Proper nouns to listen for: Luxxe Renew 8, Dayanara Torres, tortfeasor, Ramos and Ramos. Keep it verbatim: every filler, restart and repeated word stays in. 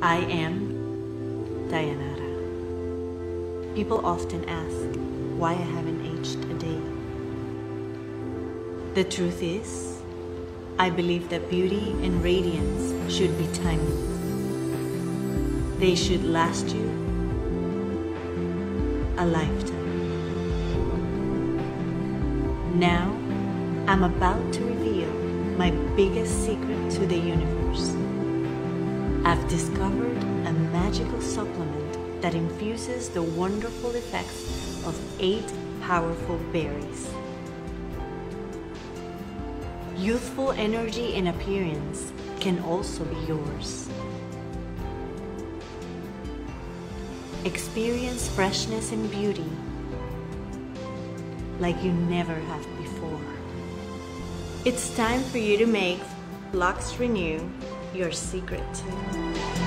I am Dayanara. People often ask why I haven't aged a day. The truth is, I believe that beauty and radiance should be timeless. They should last you a lifetime. Now, I'm about to reveal my biggest secret to the universe. I've discovered a magical supplement that infuses the wonderful effects of eight powerful berries. Youthful energy and appearance can also be yours. Experience freshness and beauty like you never have before. It's time for you to make Luxxe Renew your secret.